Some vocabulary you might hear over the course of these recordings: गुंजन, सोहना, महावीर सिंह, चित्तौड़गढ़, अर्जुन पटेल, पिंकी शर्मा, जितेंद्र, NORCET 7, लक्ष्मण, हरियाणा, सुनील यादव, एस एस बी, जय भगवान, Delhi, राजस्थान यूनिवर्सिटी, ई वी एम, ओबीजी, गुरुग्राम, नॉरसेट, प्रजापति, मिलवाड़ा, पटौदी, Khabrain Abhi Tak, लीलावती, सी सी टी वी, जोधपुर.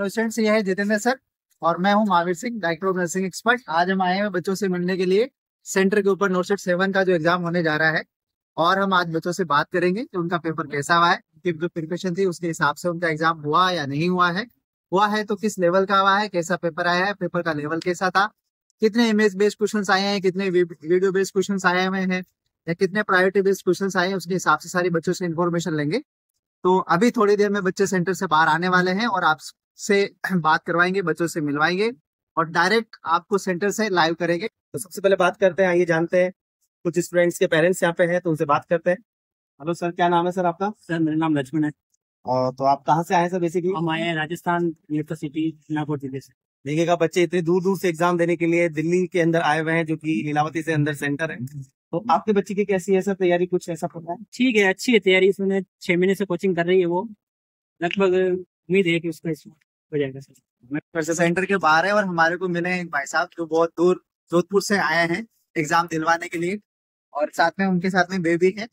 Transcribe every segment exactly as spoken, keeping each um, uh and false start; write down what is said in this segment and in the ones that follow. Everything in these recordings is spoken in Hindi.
हेलो स्टूडेंट्स, ये है जितेंद्र सर और मैं हूँ महावीर सिंह, director of nursing expert. आज हम आए हैं बच्चों से मिलने के लिए सेंटर के ऊपर नॉरसेट सेवन का जो एग्जाम होने जा रहा है, और हम आज बच्चों से बात करेंगे कि उनका पेपर कैसा हुआ है, जो प्रिपरेशन थी उसके हिसाब से उनका एग्जाम हुआ या नहीं हुआ है, हुआ है तो किस लेवल का हुआ है, कैसा पेपर आया है, पेपर का लेवल कैसा था, कितने इमेज बेस्ड क्वेश्चन आए हैं, कितने वीडियो बेस्ड क्वेश्चन आए हुए हैं या कितने प्रायोरिटी बेस्ड क्वेश्चन आए हैं, उसके हिसाब से सारी बच्चों से इन्फॉर्मेशन लेंगे। तो अभी थोड़ी देर में बच्चे सेंटर से बाहर आने वाले हैं और आपसे बात करवाएंगे, बच्चों से मिलवाएंगे और डायरेक्ट आपको सेंटर से लाइव करेंगे। तो सबसे पहले बात करते हैं, आइए जानते हैं, कुछ स्टूडेंट्स के पेरेंट्स यहाँ पे हैं तो उनसे बात करते हैं। हेलो सर, क्या नाम है सर आपका? सर मेरा नाम लक्ष्मण है। और तो आप कहाँ से आए सर? बेसिकली हम आए हैं राजस्थान यूनिवर्सिटी नागपुर जिले से। देखिएगा बच्चे इतने दूर दूर से एग्जाम देने के लिए दिल्ली के अंदर आए हुए हैं, जो कि लीलावती से अंदर सेंटर है। तो आपके बच्चे की कैसी है सर तैयारी, कुछ ऐसा पता है? ठीक है, अच्छी है तैयारी, इसमें छह महीने से कोचिंग कर रही है वो, लगभग उम्मीद है कि उसका हो जाएगा सर। सेंटर के बाहर है और हमारे को मिले हैं भाई साहब जो बहुत दूर जोधपुर से आए हैं एग्जाम दिलवाने के लिए, और साथ में उनके साथ में बेबी है,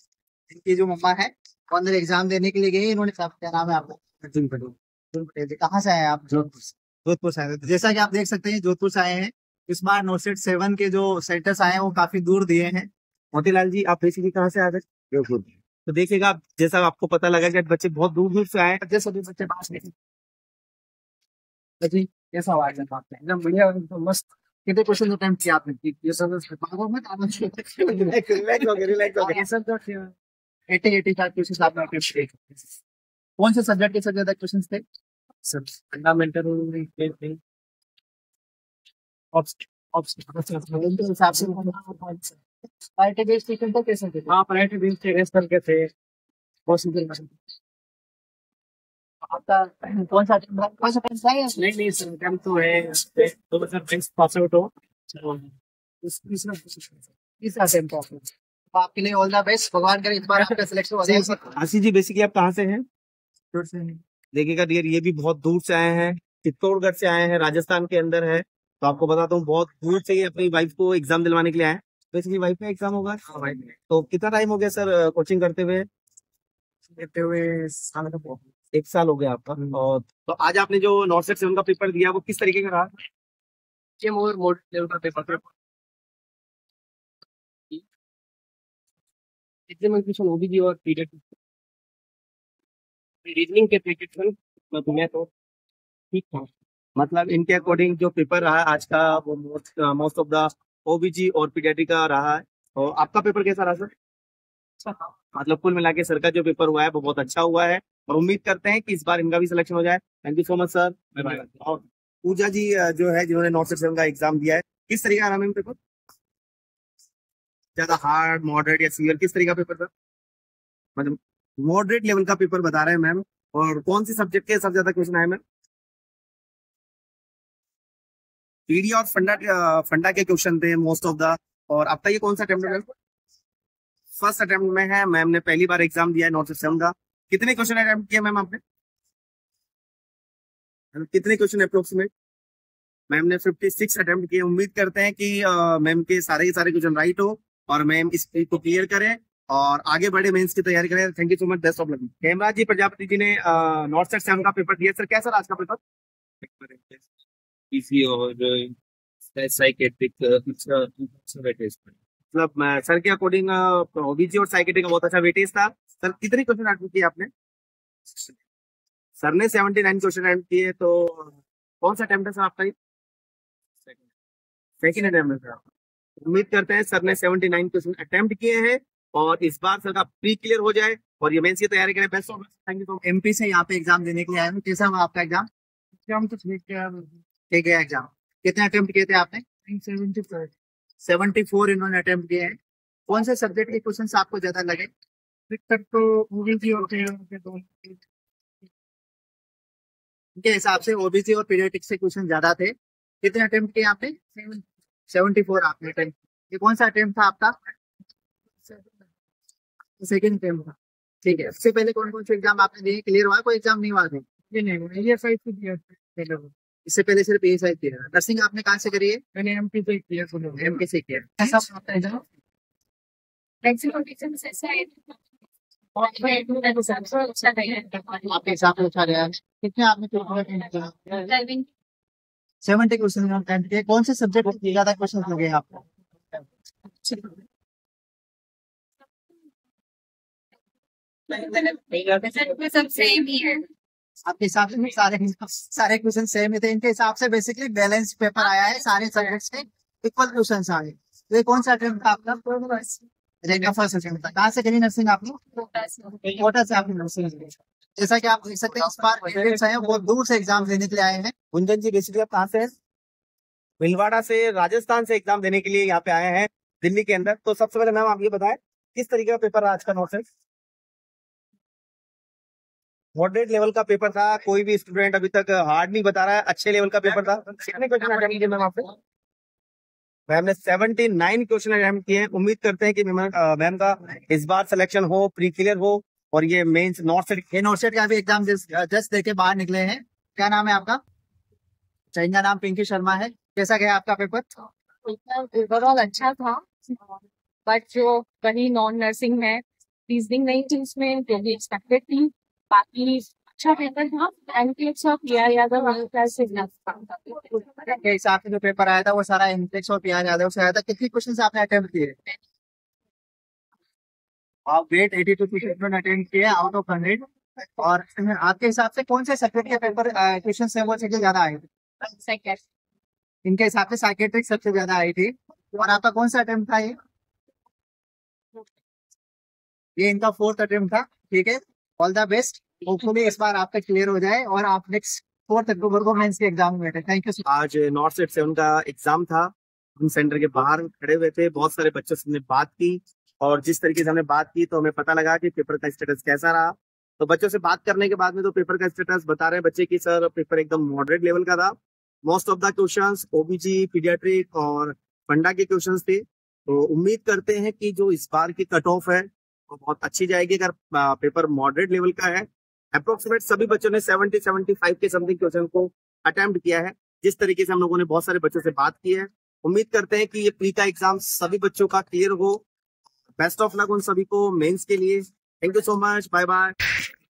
इनकी जो मम्मा है वो अंदर एग्जाम देने के लिए गई। इन्होंने क्या नाम है आपको? अर्जुन पटेल। अर्जुन पटेल कहाँ से आए आप? जोधपुर से। जोधपुर से आए, जैसा कि आप देख सकते हैं जोधपुर से आए हैं। इस बार नॉरसेट सेवन के जो सेंटर्स आए हैं वो काफी दूर दिए हैं। मोतीलाल जी, आप बेसिकली कहाँ से आ गए? जोधपुर। तो देखिएगा आप, जैसा आपको पता लगा कि बच्चे बहुत दूर दूर से आए हैं, सभी बच्चे पास गए। कैसा हुआ एग्जाम आपने? एकदम बढ़िया, मस्त। कितने क्वेश्चन अटेम्प्ट किया आपने? ये सब रिलैक्स हो गए, रिलैक्स हो गए। ये सब जो अस्सी पचासी क्वेश्चन आपने अटेम्प्ट किए, कौन से सब्जेक्ट के सबसे ज्यादा क्वेश्चन थे? सब फंडामेंटल रीजनिंग, ऑब्स्ट्रक्शन हिसाब से पार्टी बेस्ड क्वेश्चन तो कैसे थे? हां, पार्टी बेस्ड थे, रेस्टल के थे, पॉसिबल क्वेश्चन। आपका कौन सा अटेम्प्ट कौन सा पेपर है? नहीं नहीं सर, अटेम्प्ट तो है दो हज़ार बाईस पास आउट हो, इस तीसरा इस अटेम्प्ट ऑफ। आपके लिए ऑल द बेस्ट, भगवान करे इस बार आपका सिलेक्शन हो जाए। आशी जी, बेसिकली आप कहाँ से हैं? चित्तौड़ से। देखिएगा डियर, ये भी बहुत दूर से आए हैं, चित्तौड़गढ़ से आए हैं, राजस्थान के अंदर है। तो आपको बताता हूँ, बहुत दूर से ही अपनी वाइफ को एग्जाम दिलवाने के लिए आए। बेसिकली वाइफ का एग्जाम होगा? हाँ, वाइफ। तो कितना टाइम हो गया सर कोचिंग करते हुए? करते हुए एक साल हो गया आपका। और तो आज आपने जो नॉरसेट सेवन का पेपर दिया वो किस तरीके का रहा? सेम और मोड लेवल का पेपर, एग्जामिनेशन ओबीजी और पीरियड रीजनिंग के पैकेट में तो ठीक था। मतलब इनके अकॉर्डिंग जो पेपर रहा आज का वो मोस्ट ऑफ द ओबीजी और पीडियाट्री का रहा है। और आपका पेपर कैसा रहा सर? अच्छा था। मतलब कुल मिला के सर का जो पेपर हुआ है वो बहुत अच्छा हुआ है और उम्मीद करते हैं कि इस बार इनका भी सिलेक्शन हो जाए। Thank you so much sir. और पूजा जी जो है, जिन्होंने नॉरसेट सेवन का एग्जाम दिया है, किस तरीके का रहा मैम पेपर? ज्यादा हार्ड, मॉडरेट या सीवियर, किस तरीके का पेपर था? मतलब मॉडरेट लेवल का पेपर बता रहे हैं मैम। और कौन से सब्जेक्ट के सबसे ज्यादा क्वेश्चन आए मैम? पीडी और फंडा फंडा के क्वेश्चन थे मोस्ट ऑफ द। और आपका ये कौन सा अटेम्प्ट है? फर्स्ट अटेम्प्ट में है। मैम ने पहली बार एग्जाम दिया है नॉरसेट सेवन का। कितने क्वेश्चन अटेम्प्ट किया मैम आपने? कितने क्वेश्चन अप्रोक्सीमेट? मैम ने फिफ्टी सिक्स अटेम्प्ट किए। उम्मीद करते हैं कि मैम के सारे के सारे क्वेश्चन राइट हो और मैम इस पेज को क्लियर करें और आगे बड़े मेंस की तैयारी करें। Thank you so much, best of luck. Hemraj ji, प्रजापति ji ने नॉरसेट सेवन का पेपर दिया। सर कैसा आज का पेपर? पीसी और साइकेट्रिक अच्छा वेटेज, मतलब सर के अकॉर्डिंग ओबीजी और साइकेट्रिक का बहुत अच्छा वेटेज था। सर कितने क्वेश्चन अटेम्प्ट किए आपने? सर ने सेवेंटी नाइन क्वेश्चन अटेम्प्ट किए। तो कौन सा अटेम्प्ट है सर आपका? सेकंड अटेम्प्ट है। उम्मीद करते हैं सर ने सेवेंटी नाइन क्वेश्चन अटेम्प्ट किए हैं और इस बार सर का प्री क्लियर हो जाए और ये मेंस की तैयारी करें। Best of luck. Thank you so much. MP से यहाँ पे एग्जाम देने के लिए आए हैं, कैसा हुआ आपका एग्जाम? एग्जाम तो ठीक है, ठीक है एग्जाम। कितने अटेम्प्ट किए थे आपने? सेवेंटी फोर इन्होंने अटेम्प्ट किए हैं। कौन से सब्जेक्ट के क्वेश्चन आपको ज्यादा लगे? तो ओबीसी होते हैं, के हिसाब से ओबीसी और पीडियाट्रिक्स से क्वेश्चन ज्यादा थे। कितने अटेम्प्ट किए आपने? सेवेंटी फोर आपने अटेम्प्ट। ये कौन सा अटेम्प्ट था आपका? सेकंड अटेम्प्ट था। ठीक है, इससे पहले कौन कौन से एग्जाम आपने दिए? क्लियर हुआ? कोई एग्जाम नहीं हुआ था? ये नहीं, ये साइड से दिया था। इससे पहले सिर्फ ये साइड दिया था। नर्सिंग आपने कहां से करी है? मैंने एमपी से किया। सुनो, एमपी से किया। ऐसा होता है जो मैक्सिमम टीचर से ऐसा है आपके हिसाब से अच्छा रहा। कितने आपने सेवेंटी क्वेश्चन के कौन से सब्जेक्ट में ज्यादा क्वेश्चन हो गए आपको? सबसे आपके हिसाब से सारे सारे क्वेश्चन सेम ही थे। इनके हिसाब से बेसिकली बैलेंस पेपर आया है, सारे सब्जेक्ट्स में इक्वल क्वेश्चन आए। तो ये कौन सा अटेम्प्ट था आपका? रेगुलर फर्स्ट अटेम्प्ट था। कहाँ से करी नर्सिंग आपने? कोटा से आपने नर्सिंग। जैसा कि आप देख सकते हैं इस बार कैंडिडेट्स आए हैं बहुत दूर से एग्जाम देने के लिए आए हैं। गुंजन जी बेसिकली आप कहाँ से हैं? मिलवाड़ा से, राजस्थान से एग्जाम देने के लिए यहाँ पे आए हैं दिल्ली के अंदर। तो सबसे पहले मैम आप ये बताएं किस तरीके का पेपर आज का नॉरसेट? मॉडरेट लेवल का पेपर था, कोई भी स्टूडेंट अभी तक हार्ड नहीं बता रहा है, अच्छे लेवल का पेपर था। कितने क्वेश्चन अटेम्प्ट किए मैम आपने? मैम ने उन्यासी क्वेश्चन अटेम्प्ट किए हैं। उम्मीद करते हैं कि मैम का इस बार सिलेक्शन हो, प्री क्लियर हो और ये मेंस नॉरसेट ये नॉरसेट का भी एग्जाम जस्ट देके बाहर निकले हैं। क्या नाम है आपका? जिनका नाम पिंकी शर्मा है। कैसा गया आपका पेपर? ओवरऑल अच्छा था, बट जो कहीं नॉन नर्सिंग में रीजनिंग नहीं थी उसमें जो भी एक्सपेक्टेड थी, बाकी अच्छा पेपर था। एनटेक्स और पीआर यादव के हिसाब से जो पेपर आया था वो सारा एनटेक्स और पीआर यादव से आया था। कितने क्वेश्चन आपने अटेम्प्ट किए? आप ग्रेट बयासी क्वेश्चन अटेम्प्ट किए आउट ऑफ हंड्रेड। और आपके हिसाब से कौन से सब्जेक्ट के पेपर क्वेश्चन से वो सबसे ज्यादा आए थे? इनके हिसाब से साइकेट्रिक सबसे ज्यादा आई थी। और आपका कौन सा अटेम्प्ट था ये? ये इनका फोर्थ अटेम्प्ट था। ठीक है, ऑल द बेस्ट। होपफुली इस बार आपका क्लियर हो जाए और आप नेक्स्ट फोर्थ अक्टूबर को मेंस के एग्जाम में बैठे। Thank you. आज नॉरसेट सेवन का एग्जाम था, हम सेंटर के बाहर खड़े हुए थे, बहुत सारे बच्चों से हमने बात की और जिस तरीके से हमने बात की तो हमें पता लगा कि पेपर का स्टेटस कैसा रहा। तो बच्चों से बात करने के बाद में तो पेपर का स्टेटस बता रहे हैं बच्चे की सर पेपर एकदम मॉडरेट लेवल का था। Most of the questions ओबीजी, pediatric और फंडा के क्वेश्चंस थे। तो उम्मीद करते हैं कि जो इस बार की कट ऑफ है वो बहुत अच्छी जाएगी अगर पेपर मॉडरेट लेवल का है। अप्रोक्सीमेट सभी बच्चों ने सत्तर पचहत्तर के समथिंग क्वेश्चन को अटेम्प्ट किया है। जिस तरीके से हम लोगों ने बहुत सारे बच्चों से बात की है, उम्मीद करते हैं कि ये प्री का एग्जाम सभी बच्चों का क्लियर हो। बेस्ट ऑफ लक उन सभी को मेंस के लिए। Thank you so much, bye bye.